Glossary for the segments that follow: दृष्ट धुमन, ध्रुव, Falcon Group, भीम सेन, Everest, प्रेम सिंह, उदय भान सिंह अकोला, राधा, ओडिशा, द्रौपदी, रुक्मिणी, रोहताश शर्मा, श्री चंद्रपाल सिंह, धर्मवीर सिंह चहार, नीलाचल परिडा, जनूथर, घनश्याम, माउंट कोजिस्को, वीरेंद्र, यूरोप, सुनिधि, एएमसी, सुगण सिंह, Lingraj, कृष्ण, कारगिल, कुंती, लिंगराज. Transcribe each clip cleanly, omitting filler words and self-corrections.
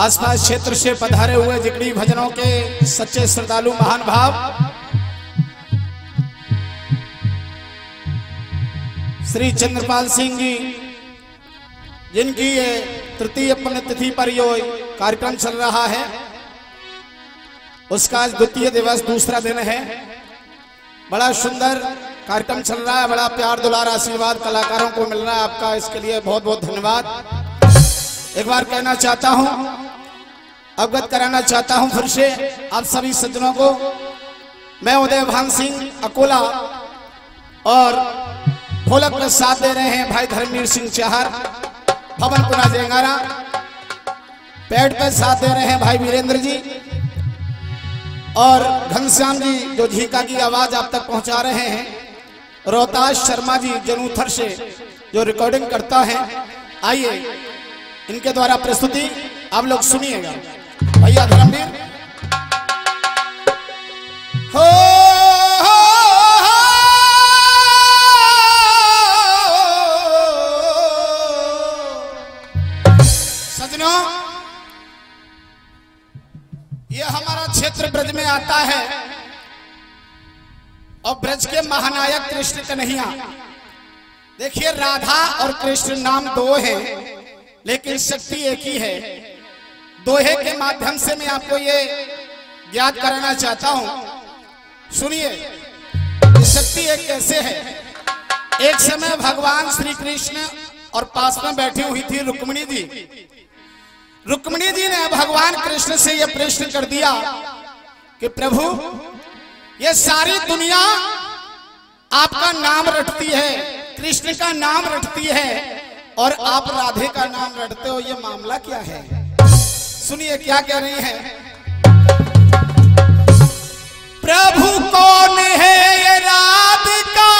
आसपास क्षेत्र से पधारे हुए जिगरी भजनों के सच्चे श्रद्धालु महान भाव श्री चंद्रपाल सिंह जी, जिनकी ये तृतीय पुण्यतिथि पर यो कार्यक्रम चल रहा है, उसका आज द्वितीय दिवस दूसरा दिन है। बड़ा सुंदर कार्यक्रम चल रहा है, बड़ा प्यार दुलार आशीर्वाद कलाकारों को मिल रहा है आपका, इसके लिए बहुत बहुत धन्यवाद। एक बार कहना चाहता हूं, अवगत कराना चाहता हूं फिर से आप सभी सज्जनों को, मैं उदय भान सिंह अकोला और ढोलक में साथ दे रहे हैं भाई धर्मवीर सिंह चहार, भवन पुरा जेंगारा पैड पर साथ दे रहे हैं भाई वीरेंद्र जी, और घनश्याम जी जो झीका की आवाज आप तक पहुंचा रहे हैं, रोहताश शर्मा जी जनूथर से जो रिकॉर्डिंग करता है। आइए इनके द्वारा प्रस्तुति आप लोग सुनिएगा। भैया धर्मवीर, हो सजनों, ये हमारा क्षेत्र ब्रज में आता है और ब्रज के महानायक कृष्ण कन्हैया। देखिए, राधा और कृष्ण नाम दो हैं लेकिन शक्ति एक ही है। दोहे के माध्यम से मैं आपको ये याद कराना चाहता हूं, सुनिए शक्ति एक कैसे है। एक समय भगवान श्री कृष्ण और पास में बैठी हुई थी रुक्मिणी जी। रुक्मिणी जी ने भगवान कृष्ण से यह प्रश्न कर दिया कि प्रभु, ये सारी दुनिया आपका नाम रटती है, कृष्ण का नाम रटती है और आप राधे का नाम रटते हो, ये मामला क्या है। सुनिए क्या कह रही है। प्रभु कौन है ये राधिका,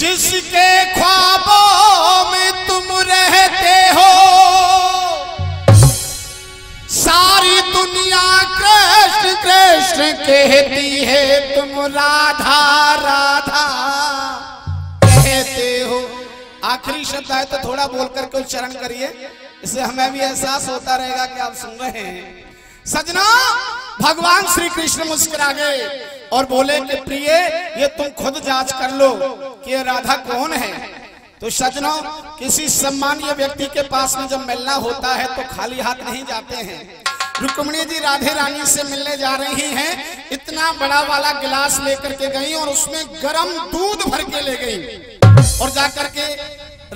जिसके ख्वाबों में तुम रहते हो। सारी दुनिया कृष्ण कृष्ण कहती है, तुम राधा राधा हो। आखिरी शब्द है तो थोड़ा बोलकर कोई चरण करिए, इससे हमें भी एहसास होता रहेगा कि आप सुन रहे हैं। सजना, भगवान श्री कृष्ण मुस्कुरा गए और बोले कि प्रिय, ये तुम खुद जांच कर लो कि ये राधा कौन है। तो सजनों, किसी सम्मानीय व्यक्ति के पास में जब मिलना होता है तो खाली हाथ नहीं जाते हैं। रुक्मिणी जी राधे रानी से मिलने जा रही हैं, इतना बड़ा वाला गिलास लेकर के गई और उसमें गर्म दूध भर के ले गई और जाकर के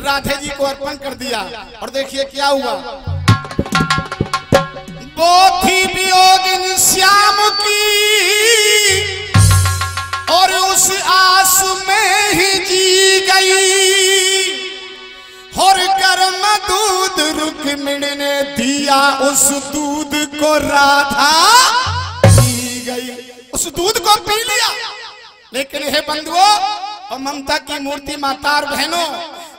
राधे जी को अर्पण कर दिया। और देखिए क्या हुआ। वो थी घनश्याम की और उस आस में ही जी गई, और गर्म दूध रुक्मिणी ने दिया, उस दूध को राधा पी गई, उस दूध को पी लिया। लेकिन हे बंधुओं और ममता की मूर्ति माता और बहनों,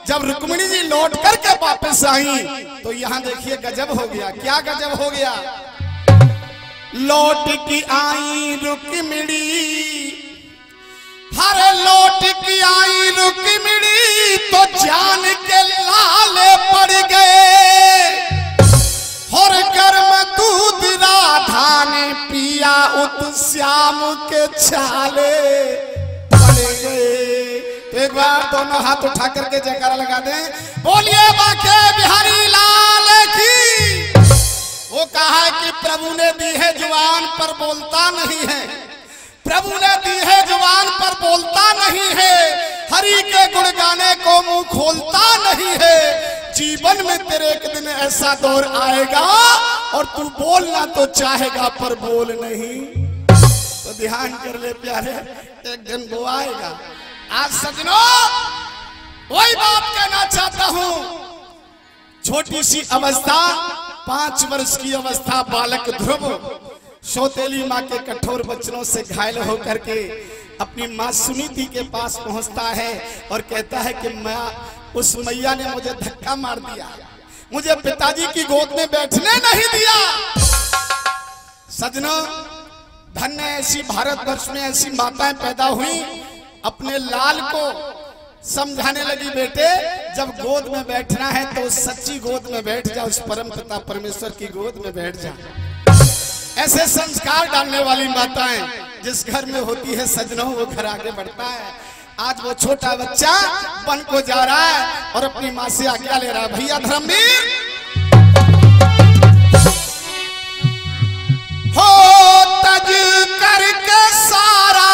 जब रुक्मिणी जी लौट करके वापस आई तो यहाँ देखिए गजब हो गया। क्या गजब हो गया। लौट की आई रुक्मिणी, हर लौट की आई रुक्मिणी, तो जान के लाल पड़ गए, और गर्म दूध राधा ने पिया, उत श्याम के छाले। एक बार दोनों हाथ उठा करके जयकारा लगा दें, बोलिए बाके बिहारी लाल की। वो कहा है कि प्रभु ने दी है जुबान पर बोलता नहीं है, प्रभु ने दी है जुबान पर बोलता नहीं है, हरि के गुण गाने को मुंह खोलता नहीं है। जीवन में तेरे एक दिन ऐसा दौर आएगा और तू बोलना तो चाहेगा पर बोल नहीं। तो ध्यान कर ले प्यारे, एक दिन वो आएगा। आज सजनों वही बात कहना चाहता हूं। छोटी सी अवस्था, 5 वर्ष की अवस्था, बालक ध्रुव सौतेली माँ के कठोर वचनों से घायल होकर के अपनी माँ सुनिधि के पास पहुंचता है और कहता है कि माँ, उस मैया ने मुझे धक्का मार दिया, मुझे पिताजी की गोद में बैठने नहीं दिया। सजनों, धन्य ऐसी भारतवर्ष में ऐसी माताएं पैदा हुई, अपने लाल को समझाने लगी, बेटे जब गोद में बैठना है तो उस सच्ची गोद में बैठ जा, उस परम पिता परमेश्वर की गोद में बैठ जा। ऐसे संस्कार डालने वाली माताएं जिस घर में होती है सजनों, वो घर आगे बढ़ता है। आज वो छोटा बच्चा वन को जा रहा है और अपनी माँ से आज्ञा ले रहा है, भैया धर्मवीर हो तज करके सारा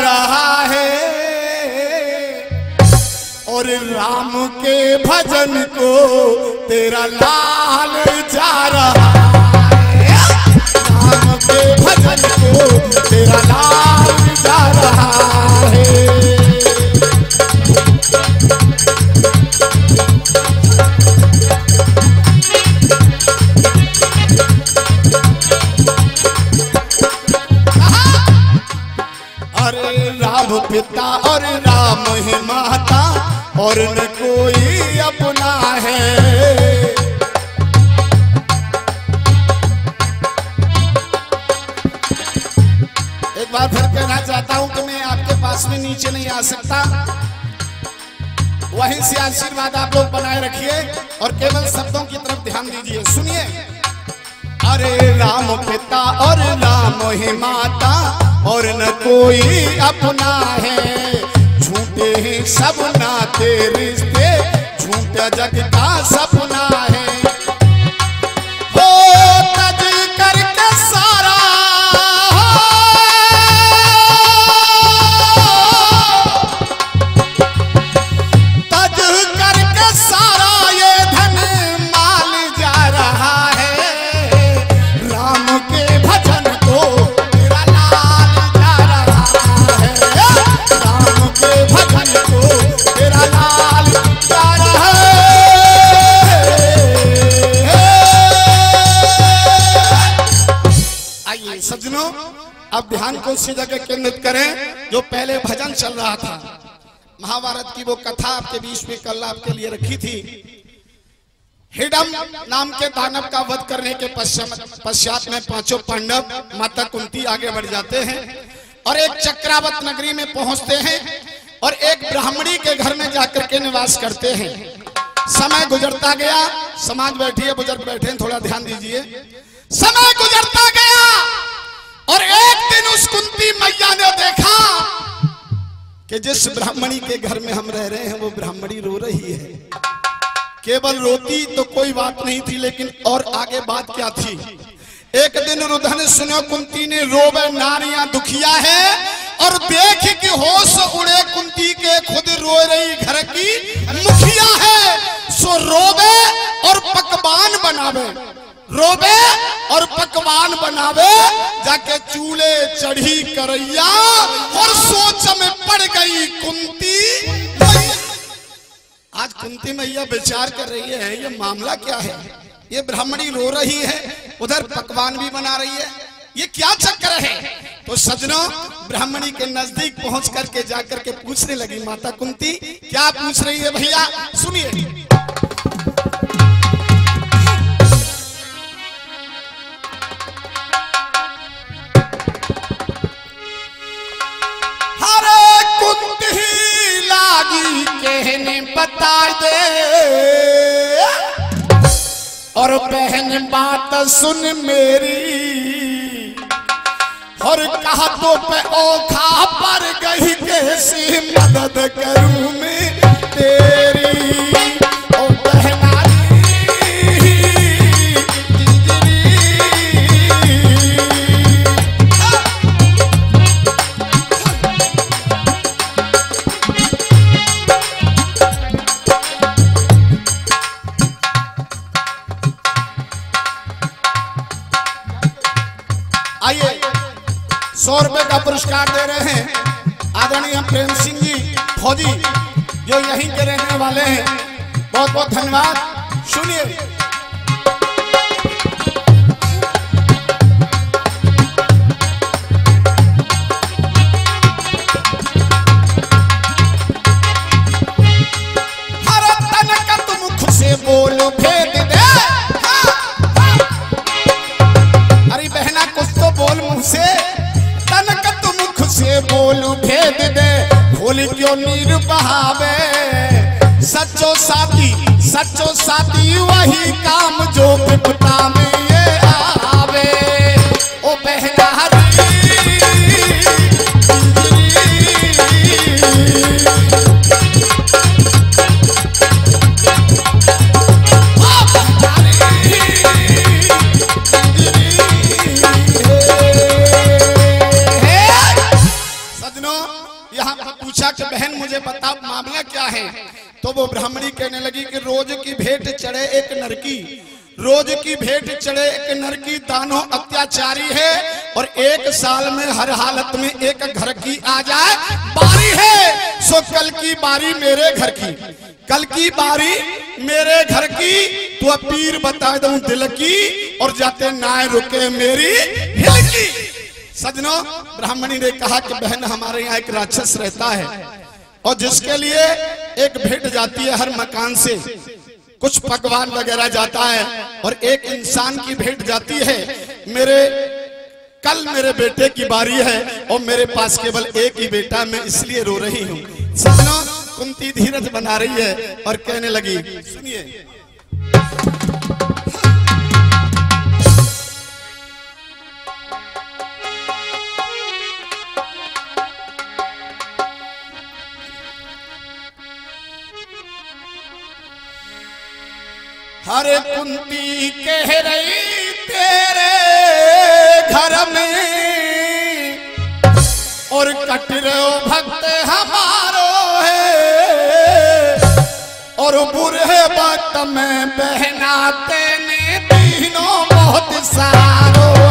रहा है और राम के भजन को तेरा लाल जा रहा है, राम के भजन को तेरा लाल जा रहा है। पिता और राम है माता और न कोई अपना है, एक बार फिर कहना चाहता हूं कि मैं आपके पास में नीचे नहीं आ सकता, वहीं से आशीर्वाद आप लोग बनाए रखिए और केवल शब्दों की तरफ ध्यान दीजिए। सुनिए, अरे राम पिता और राम है माता और न कोई अपना है, झूठे हैं सब नाते रिश्ते, झूठा जग का सपना है। हो तज करके सारा, तज करके सारा ये धन माल जा रहा है, राम के भजन को अब ध्यान को उसी जगह केंद्रित करें जो पहले भजन चल रहा था। महाभारत की वो कथा आपके बीच में कल आपके लिए रखी थी। हिडम नाम के दानव का वध करने के पश्चात में पांचों पांडव माता कुंती आगे बढ़ जाते हैं और एक चक्रावत नगरी में पहुंचते हैं और एक ब्राह्मणी के घर में जाकर के निवास करते हैं। समय गुजरता गया, समाज बैठिए, बुजुर्ग बैठे, थोड़ा ध्यान दीजिए। समय गुजरता गया और एक दिन उस कुंती मैया ने देखा कि जिस ब्राह्मणी के घर में हम रह रहे हैं वो ब्राह्मणी रो रही है। केवल रोती तो कोई बात नहीं थी, लेकिन और आगे बात क्या थी। एक दिन रुदन सुनो कुंती ने, रोवे नारियां दुखिया है, और देख कि होश उड़े कुंती के, खुद रो रही घर की मुखिया है। सो रोवे और पकवान बनावे, रोबे और पकवान बनावे, जाके चूल्हे चढ़ी करैया और सोच में पड़ गई कुंती। आज कुंती मैया विचार कर रही है ये मामला क्या है, ये ब्राह्मणी रो रही है, उधर पकवान भी बना रही है, ये क्या चक्कर है। तो सजनों ब्राह्मणी के नजदीक पहुंच करके जाकर के पूछने लगी, माता कुंती क्या पूछ रही है भैया, सुनिए। कहने बता दे और बहन बात सुन मेरी, और कहा तो पे औखा पर गई, कैसे मदद करूं मैं तेरी। ₹100 का पुरस्कार दे रहे हैं आदरणीय प्रेम सिंह जी फौजी, जो यहीं के रहने वाले हैं। बहुत बहुत धन्यवाद। सुनिए, हर तन का जो निर्बहावे सचो साथी वही काम जो विपता में ये आवे। ओ बहना तो वो ब्राह्मणी कहने लगी कि रोज की भेंट चढ़े एक नर की, रोज की भेंट चढ़े एक नर की, दानों अत्याचारी है और एक साल में हर हालत में एक घर की आ जाए बारी है। सो कल की बारी मेरे घर की, कल की बारी मेरे घर की, तो अब पीर बता दूं दिल की और जाते ना रुके मेरी हिल की। सजनों ब्राह्मणी ने कहा कि बहन हमारे यहाँ एक राक्षस रहता है और जिसके लिए एक भेंट जाती है हर मकान से, कुछ पकवान वगैरह जाता है और एक इंसान की भेंट जाती है। मेरे कल मेरे बेटे की बारी है और मेरे पास केवल एक ही बेटा, मैं इसलिए रो रही हूँ। सपनों कुंती धीरज बना रही है और कहने लगी, सुनिए हरे कुंती कह रही तेरे घर में और कटरो भक्त हमारो है और बुरे वक्त में बहनाते ने तीनों बहुत सारो है,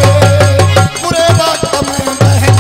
बुरे वक्त में बहनाते ने।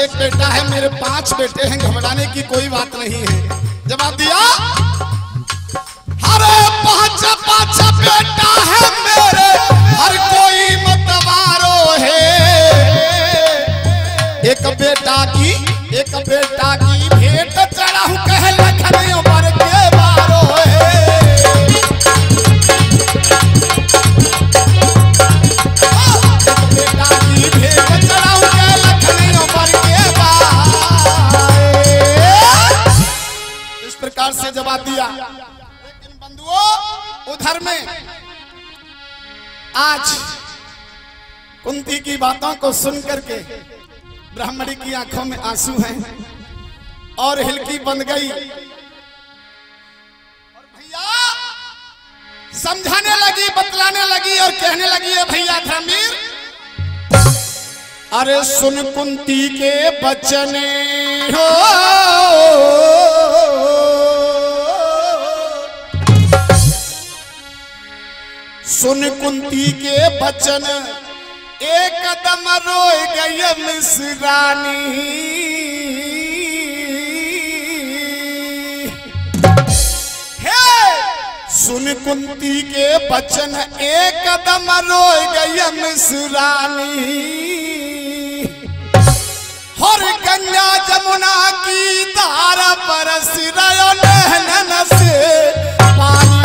एक बेटा है, मेरे 5 बेटे हैं, घबराने की कोई बात नहीं है। जवाब दिया, हरे 5 बेटा है मेरे, हर कोई मतवारो है। एक बेटा की भेंट चढ़ाऊं कह लखनऊ पर के बारो है। से जवाब दिया, लेकिन बंधुओं उधर में आज कुंती की बातों को सुन करके ब्राह्मणी की आंखों में आंसू हैं और हिलकी बन गई। और भैया समझाने लगी, बतलाने लगी और कहने लगी है, भैया धर्मवीर, अरे सुन कुंती के बचने हो, सुन कुंती के बचन। एकदम रोए गई मिसरानी, हे सुन कुंती के बचन, एकदम रोए गई मिसरानी। हर गंगा जमुना की धारा बरस रयो नहन से पानी।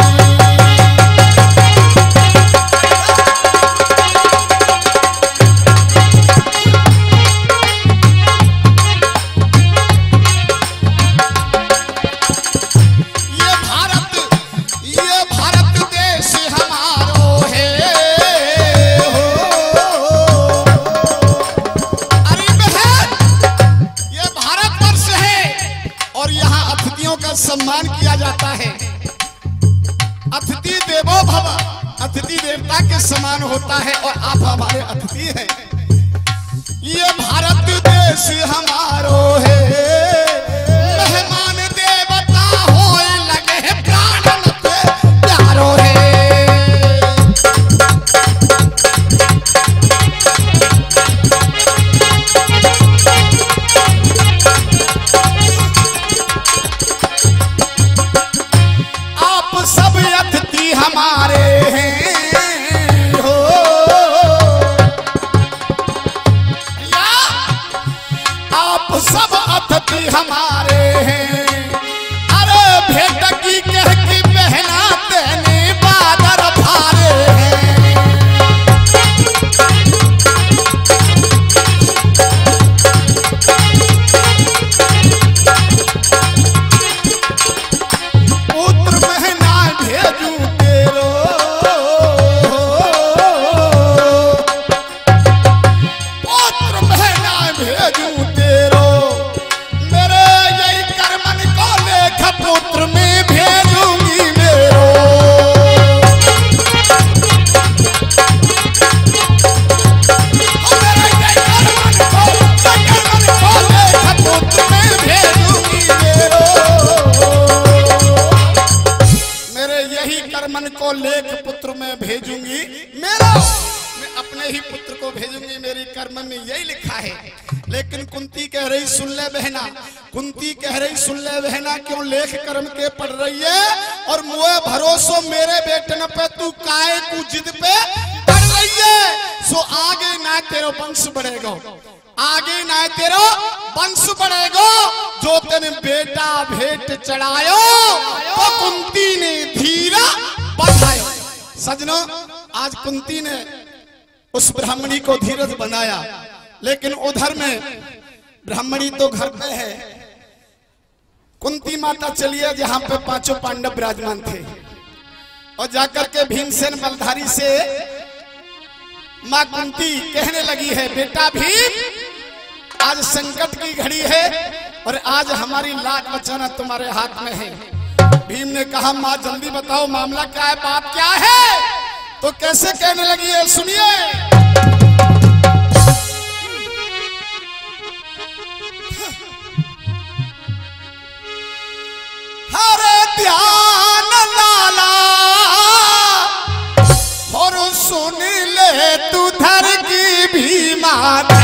सम्मान किया जाता है, अतिथि देवो भव, अतिथि देवता के समान होता है और आप हमारे अतिथि हैं। ये भारत देश हमारो है, मेहमान देवता होए लगे प्राण ते प्यारो है। मैं अपने ही पुत्र को भेजूंगी, मेरे कर्म में यही लिखा है। लेकिन कुंती कह रही सुन ले बहना, कुंती कह रही सुन ले बहना, क्यों लेख कर्म के पढ़ रही है और मुए भरोसो मेरे बेटन पे तू काए कु जिद पे पढ़ रही है, सो आगे ना तेरा वंश बढ़ेगा, आगे ना तेरा वंश बढ़ेगा। जो तेने बेटा भेंट चढ़ायो तो कुंती ने धीरा बढ़ायो। सजनों, आज कुंती ने उस ब्राह्मणी को धीरज बनाया, लेकिन उधर में ब्राह्मणी तो घर पे है। कुंती माता चलिए जहां पे पांचों पांडव विराजमान थे और जाकर के भीमसेन बलधारी से माँ कुंती कहने लगी है, बेटा भीम आज संकट की घड़ी है और आज हमारी लाज बचाना तुम्हारे हाथ में है। भीम ने कहा माँ जल्दी बताओ मामला क्या है, बात क्या है। तो कैसे कहने लगी है सुनिए। हरे ध्यान लाला और सुन ले तू धर की भी माता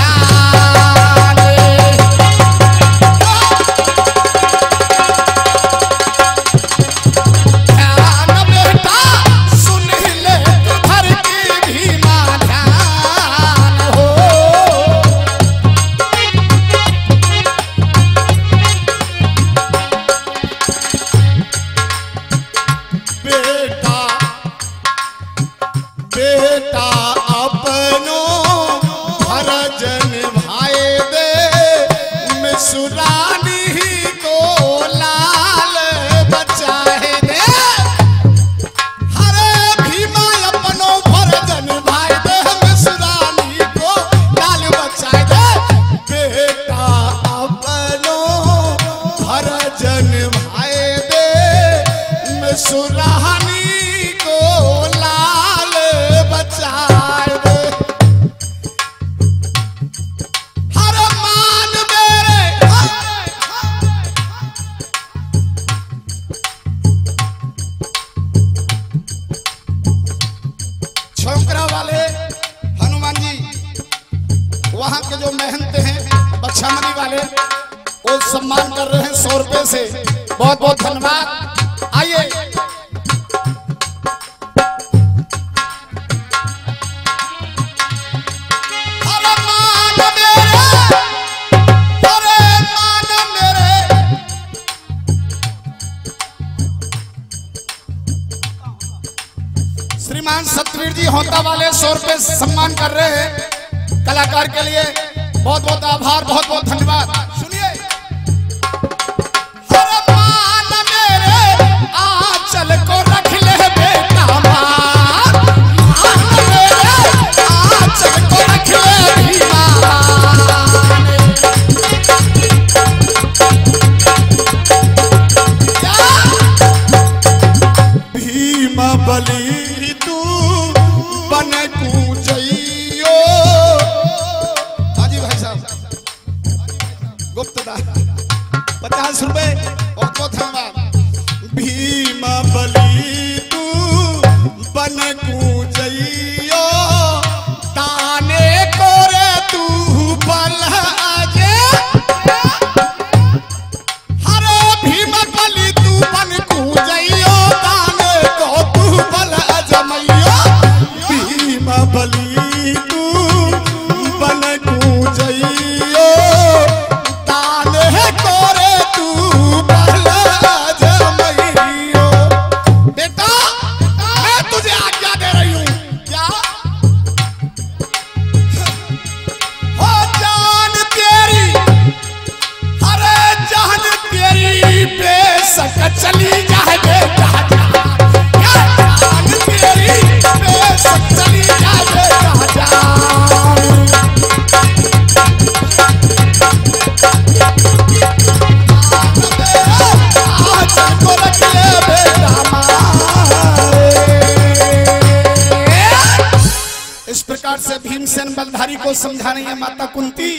समझा रही है माता कुंती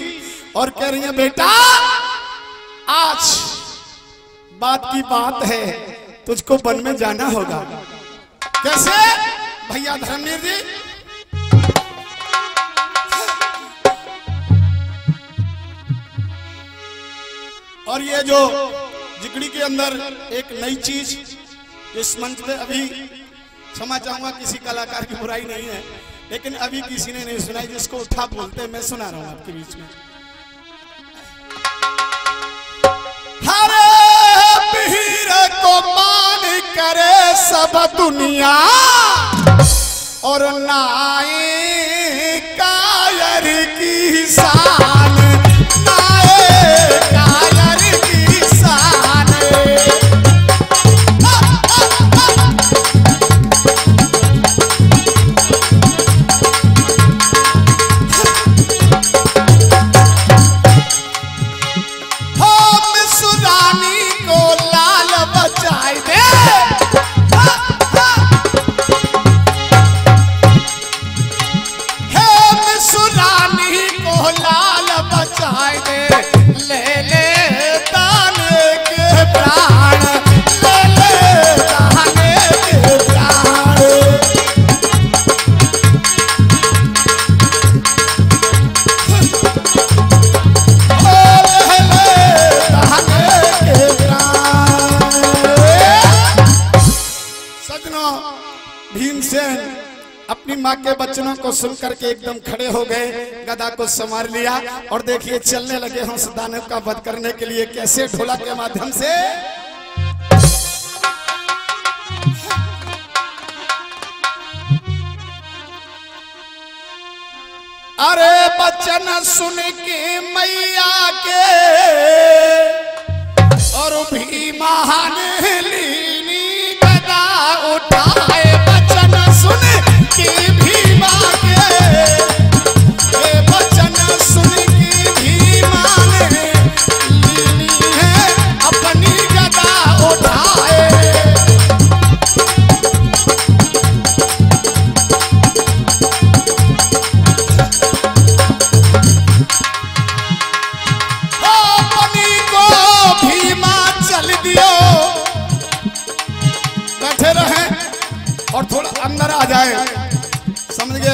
और कह रही है बेटा आज बात की बात है, तुझको वन में जाना होगा। कैसे भैया धर्मवीर जी? और ये जो जिगड़ी के अंदर एक नई चीज इस मंच पे, अभी क्षमा चाहूंगा किसी कलाकार की बुराई नहीं है लेकिन अभी किसी ने नहीं सुनाई, जिसको उठा बोलते मैं सुना रहा हूँ आपके बीच में। हरे को मान करे सब दुनिया और नाई कायर की शान, नाई कायर की शान। के बच्चनों को सुन करके एकदम खड़े हो गए, गदा को संवार लिया और देखिए चलने लगे हंस दानव का वध करने के लिए, कैसे ढोला के माध्यम से। अरे बच्चन सुन के मैया के और भी महान लीनी गदा उठाए, बच्चन सुन के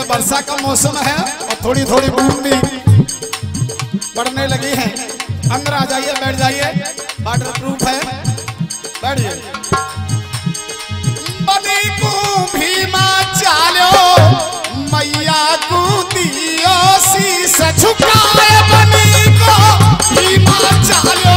वर्षा का मौसम है और थोड़ी थोड़ी बूंद पड़ने लगी है। अंदर आ जाइए, बैठ जाइए, वाटर प्रूफ है, बैठिए। बनी को भीमा चालो मैया को दियो शीश झुकाए, बनी को भीमा चालो।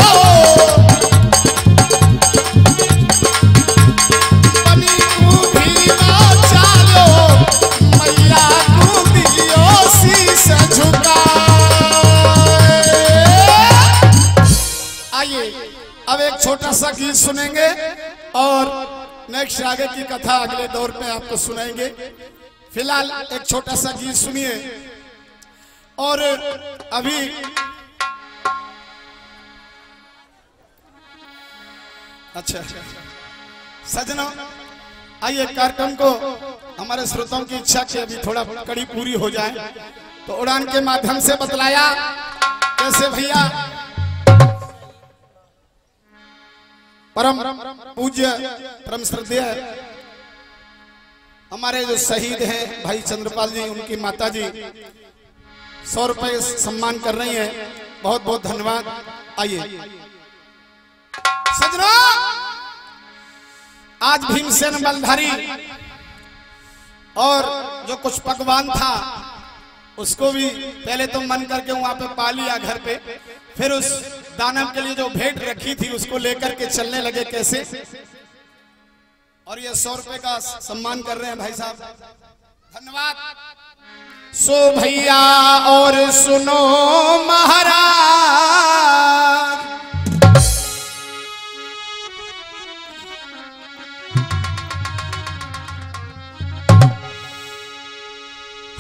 छोटा सा गीत सुनेंगे और नेक्स्ट आगे की कथा अगले दौर पे आपको सुनाएंगे। फिलहाल एक छोटा सा गीत सुनिए और अभी अच्छा सजना आइए कार्यक्रम को हमारे श्रोताओं की इच्छा से अभी थोड़ा कड़ी पूरी हो जाए। तो उड़ान के माध्यम से बतलाया कैसे भैया परम पूज्य परम श्रद्धेय हमारे जो शहीद हैं भाई चंद्रपाल जी, उनकी माता जी 100 रुपये सम्मान कर रही हैं, बहुत बहुत धन्यवाद। आइए सजनों, आज भीम सेन बलधारी और जो कुछ पकवान था उसको भी पहले तो मन करके वहां पे पा लिया घर पे, फिर उस दानव के लिए जो भेंट रखी थी उसको लेकर के चलने लगे कैसे। और ये 100 रुपए का सम्मान कर रहे हैं भाई साहब, धन्यवाद। सो भैया और सुनो महाराज,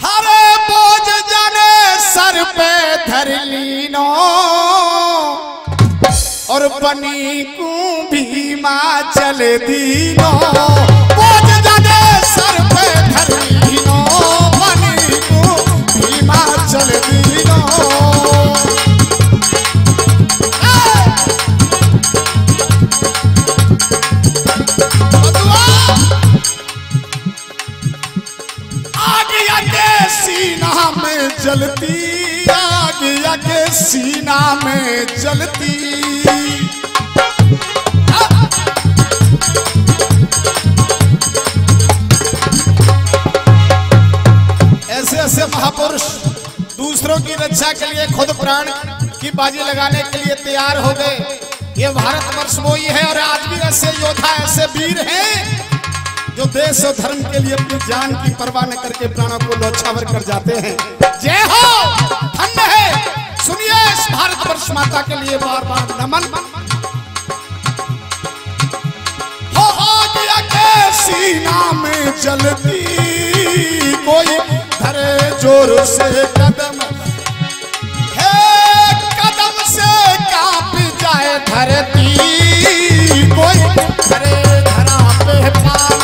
हरे बोझ जाने सर पे धर लीनो और बनी को भीमा चल दीनो, बोझ जाने सर पे धर लीनो बनी को भीमा चल दीनो। आग के सीना में जलती आग पिया के सीना में जलती, ऐसे ऐसे महापुरुष दूसरों की रक्षा के लिए खुद प्राण की बाजी लगाने के लिए तैयार हो गए। ये भारतवर्ष वही है और आज भी ऐसे योद्धा ऐसे वीर हैं जो देश और धर्म के लिए अपनी जान की परवाह न करके प्राणों को न्योछावर कर जाते हैं। जय हो, धन्य है। सुनिए इस भारतवर्ष माता के लिए बार बार नमन। हो दिया के सीना में जलती, कोई धरे जोर से कदम, हे कदम से कांप जाए धरती, कोई धरे धरा पे पाए,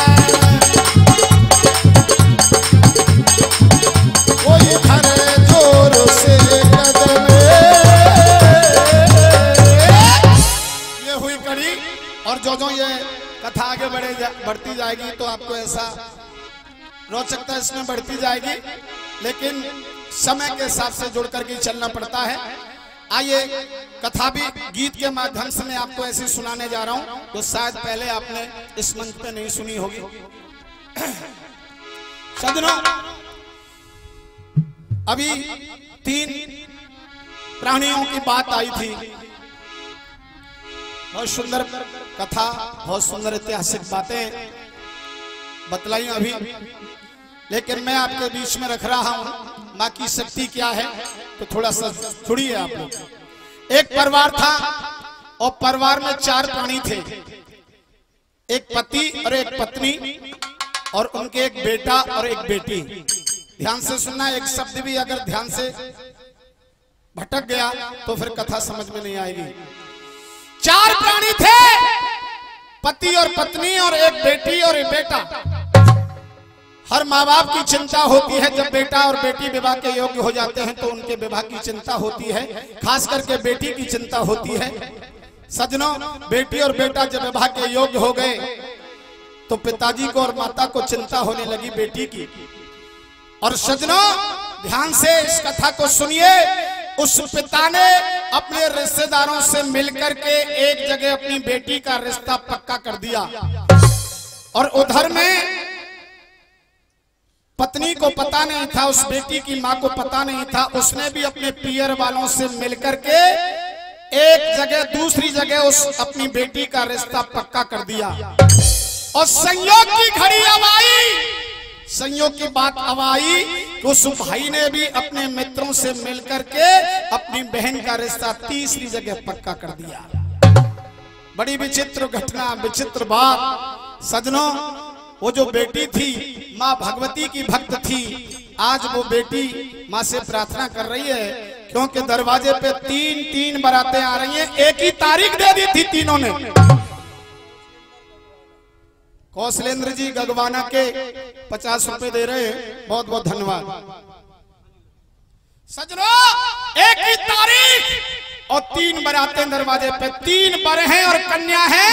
बढ़ती जाएगी तो आपको ऐसा रोचकता इसमें बढ़ती जाएगी, लेकिन समय के हिसाब से जुड़ करके चलना पड़ता है। आइए कथा भी गीत के माध्यम से मैं आपको ऐसी सुनाने जा रहा हूं तो शायद पहले आपने इस मंच पे नहीं सुनी होगी। सज्जनों, अभी 3 प्राणियों की बात आई थी। बहुत सुंदर कथा, बहुत सुंदर ऐतिहासिक बातें बतलाई अभी, लेकिन मैं आपके बीच में रख रहा हूं माँ की शक्ति क्या है, तो थोड़ा सा सुनिए आप लोग। एक परिवार था और परिवार में 4 प्राणी थे, एक पति और एक पत्नी और उनके एक बेटा और एक बेटी। ध्यान से सुनना, एक शब्द भी अगर ध्यान से भटक गया तो फिर कथा समझ में नहीं आएगी। 4 प्राणी थे, पति और पत्नी और एक बेटी और एक बेटा। हर माँ बाप की चिंता होती है जब बेटा और बेटी विवाह के योग्य हो जाते हैं तो उनके विवाह की चिंता होती है, खास करके बेटी की चिंता होती है। सज्जनों, बेटी और बेटा जब विवाह के योग्य हो गए तो पिताजी को और माता को चिंता होने लगी बेटी की। और सज्जनों, ध्यान से इस कथा को सुनिए। उस पिता ने अपने रिश्तेदारों से मिलकर के एक जगह अपनी बेटी का रिश्ता पक्का कर दिया और उधर में पत्नी को पता नहीं था, उस बेटी की मां को पता नहीं था, उसने भी अपने पीयर वालों से मिलकर के एक जगह दूसरी जगह उस अपनी बेटी का रिश्ता पक्का कर दिया। और संयोग की घड़ी अब आई, संयोग की बात अब आई कि उस भाई ने भी अपने मित्रों से मिलकर के अपनी बहन का रिश्ता तीसरी जगह पक्का कर दिया। बड़ी विचित्र घटना, विचित्र बात। सज्जनों, वो जो बेटी थी माँ भगवती की भक्त थी, आज वो बेटी माँ से प्रार्थना कर रही है क्योंकि दरवाजे पे 3-3 बरातें आ रही हैं। एक ही तारीख दे दी थी तीनों ने। कौशलेंद्र जी गगवाना के 50 रुपए दे रहे हैं, बहुत बहुत धन्यवाद। सज्जनों, एक ही तारीख और 3 बरातें दरवाजे पे, 3 बर हैं और कन्या है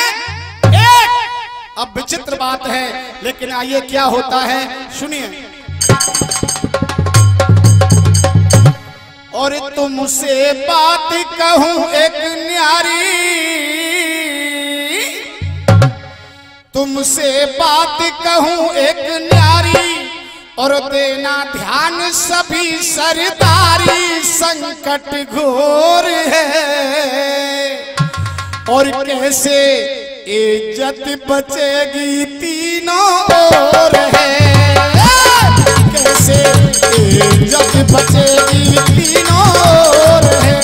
एक। अब विचित्र बात है, लेकिन आइए क्या होता है सुनिए। और तुमसे बात कहूं एक न्यारी, तुमसे बात कहूं एक न्यारी, और देना ध्यान सभी सरदारी, संकट घोर है और कैसे इज्जत बचेगी तीनों ओर है, कैसे इज्जत बचेगी तीनों ओर है।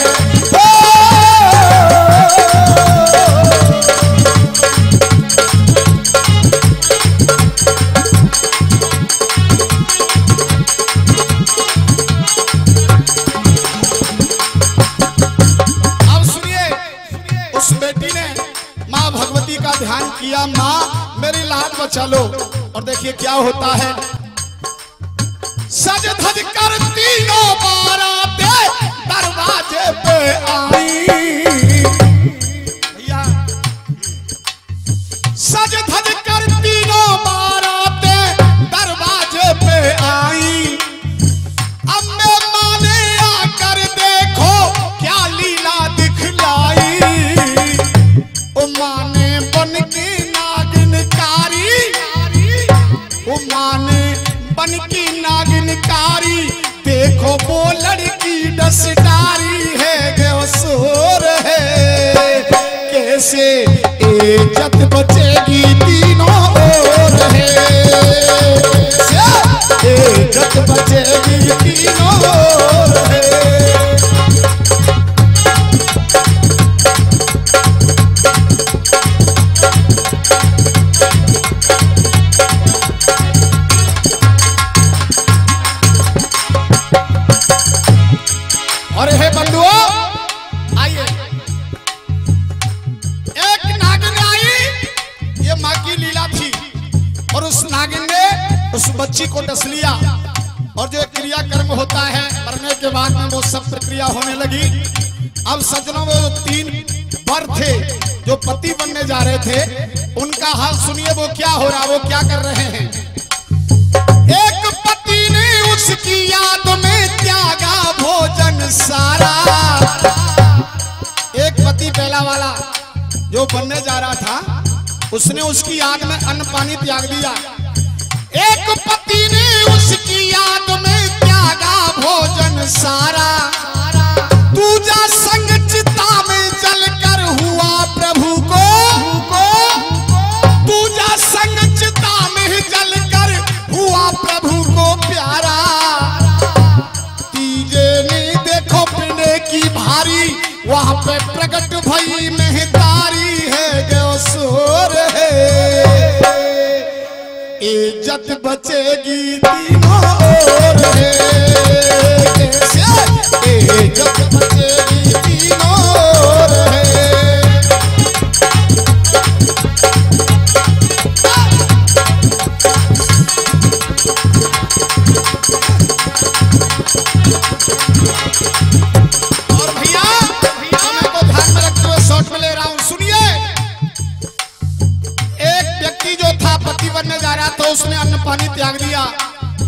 किया माँ मेरी लाज बचा लो, और देखिए क्या होता है। सज धज कर तीनों बाराते दरवाजे पे आई, भैया सज धज कर तीनों बाराते दरवाजे पे आई। अब मैं माने आकर देखो देखो वो लड़की डसदारी है बेहोशोर है, कैसे इज्जत बचेगी तीनों ओर है, इज्जत बचेगी तीनों ओर है। बच्ची को डस लिया और जो क्रियाकर्म होता है मरने के बाद में वो सब प्रक्रिया होने लगी। अब सज्जनों वो तीन वर थे जो पति बनने जा रहे थे, उनका हाल सुनिए वो क्या हो रहा, वो क्या कर रहे हैं। एक पति ने उसकी याद में त्यागा भोजन सारा। एक पति पहला वाला जो बनने जा रहा था उसने उसकी याद में अन्न पानी त्याग दिया। एक पति ने उसकी याद में त्यागा भोजन सारा, दूजा संग चिता में जलकर हुआ प्रभु को, दूजा संग चिता में जलकर हुआ प्रभु को प्यारा। तीजे ने देखो पिने की भारी, वहां पे प्रकट भई महतारी है गौसोर है, इज्जत बचेगी तीनों ओर है, कैसे इज्जत बचेगी तीनों ओर है। और भैया हमें को ध्यान में रखते हुए शॉर्ट में ले रहा हूं, सुनिए। एक व्यक्ति जो था पति बनने जा रहा तो उसने अन्न पानी त्याग दिया,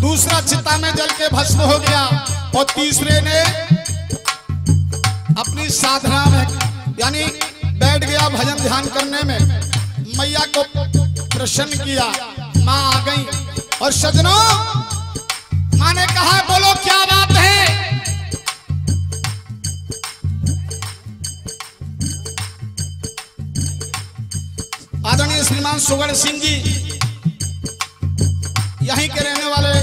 दूसरा चिता में जल के भस्म हो गया, और तीसरे ने अपनी साधना में यानी बैठ गया भजन ध्यान करने में। मैया को प्रसन्न किया, माँ आ गई और सजनों माँ ने कहा बोलो क्या बात है। आदरणीय श्रीमान सुगण सिंह जी यहीं के रहने वाले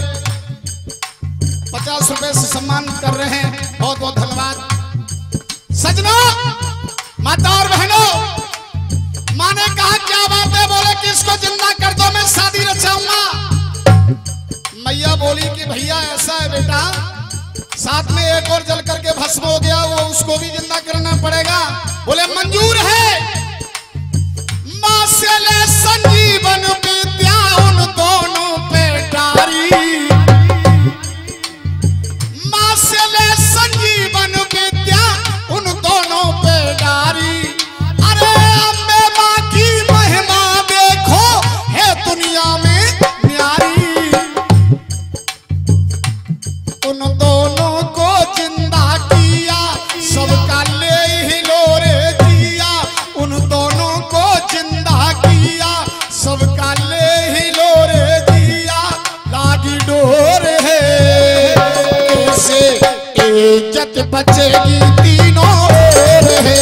50 रुपए से सम्मान कर रहे हैं, बहुत बहुत धन्यवाद। सजनों माता और बहनों माँ ने कहा क्या बात है, बोले कि इसको जिंदा कर दो मैं शादी रचाऊंगा। मैया बोली कि भैया ऐसा है बेटा, साथ में एक और जल करके भस्म हो गया वो उसको भी जिंदा करना पड़ेगा। बोले मंजूर है। माँ से ले संजीवन विद्या उन दोनों संजीवन विद्या उन दोनों पे डारी। अरे अम्बे माँ की महिमा देखो है दुनिया में न्यारी, उन दोनों को जिंदा किया सबका ले हिलोरे दिया, उन दोनों को जिंदा किया सबका ले हिलोरे दिया, लागी डोर है कैसे इज्जत बचेगी तीनों ओर है।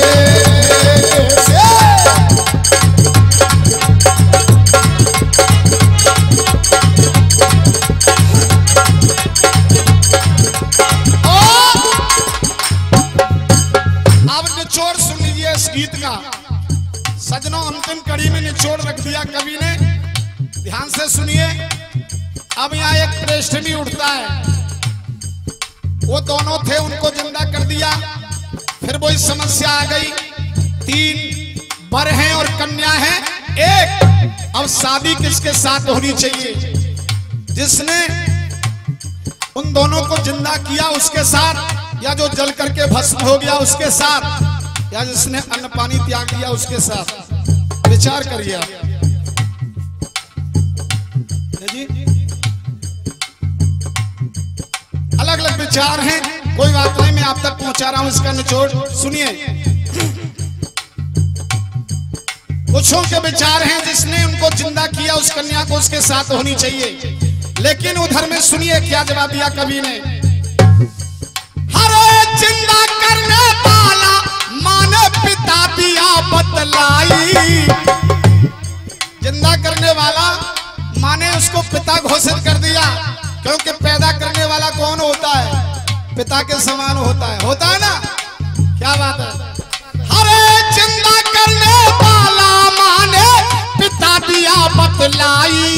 अब निचोड़ सुन लीजिए इस गीत का। सजनों अंतिम कड़ी में निचोड़ रख दिया कवि ने, ध्यान से सुनिए। अब यहाँ एक पृष्ठभूमि उठता है, वो दोनों थे उनको जिंदा कर दिया, फिर वही समस्या आ गई, तीन वर हैं और कन्या है एक, अब शादी किसके साथ होनी चाहिए, जिसने उन दोनों को जिंदा किया उसके साथ, या जो जल करके भस्म हो गया उसके साथ, या जिसने अन्न पानी त्याग दिया उसके साथ। विचार करिए आप, अलग अलग विचार हैं, कोई बात नहीं मैं आप तक पहुंचा रहा हूं इसका निचोड़। सुनिए कुछों के विचार हैं, जिसने उनको जिंदा किया उस कन्या को उसके साथ होनी चाहिए, लेकिन उधर में सुनिए क्या जवाब दिया कवि ने। पिता के समान होता है ना। क्या बात है। हरे चिंता करने वाला माने पिता दिया बतलाई,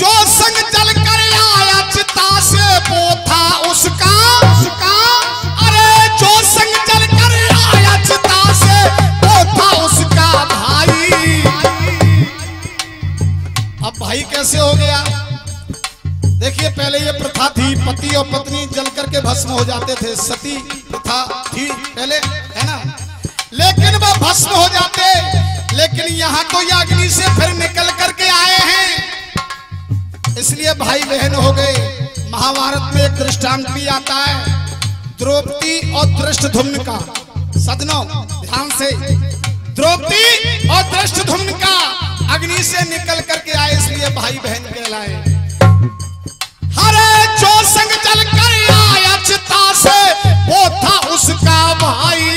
जो संग जल कर आया चिता से वो था उसका। अरे जो संग जल कर आया चिता से वो था उसका भाई। अब भाई कैसे हो गया? देखिए पहले ये प्रथा थी, पति और पत्नी जल करके भस्म हो जाते थे, सती प्रथा थी पहले, है ना। लेकिन वह भस्म हो जाते, लेकिन यहाँ तो ये अग्नि से फिर निकल करके आए हैं, इसलिए भाई बहन हो गए। महाभारत में एक दृष्टांत भी आता है द्रौपदी और दृष्ट धुमन का। सदनों ध्यान से, द्रौपदी और दृष्ट धुमन का अग्नि से निकल करके आए, इसलिए भाई बहन कहलाए। अरे जो संग चल कर आया चिता से वो था उसका भाई,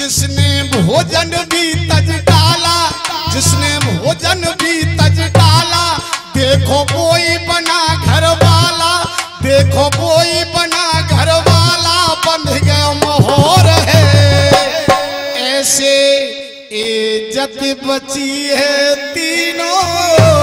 जिसने भोजन भी तज डाला, जिसने भोजन भी तज डाला, देखो कोई बना घर वाला, देखो कोई बना घर वाला, बंध गया मोहर है। ऐसे इज्जत बची है तीनों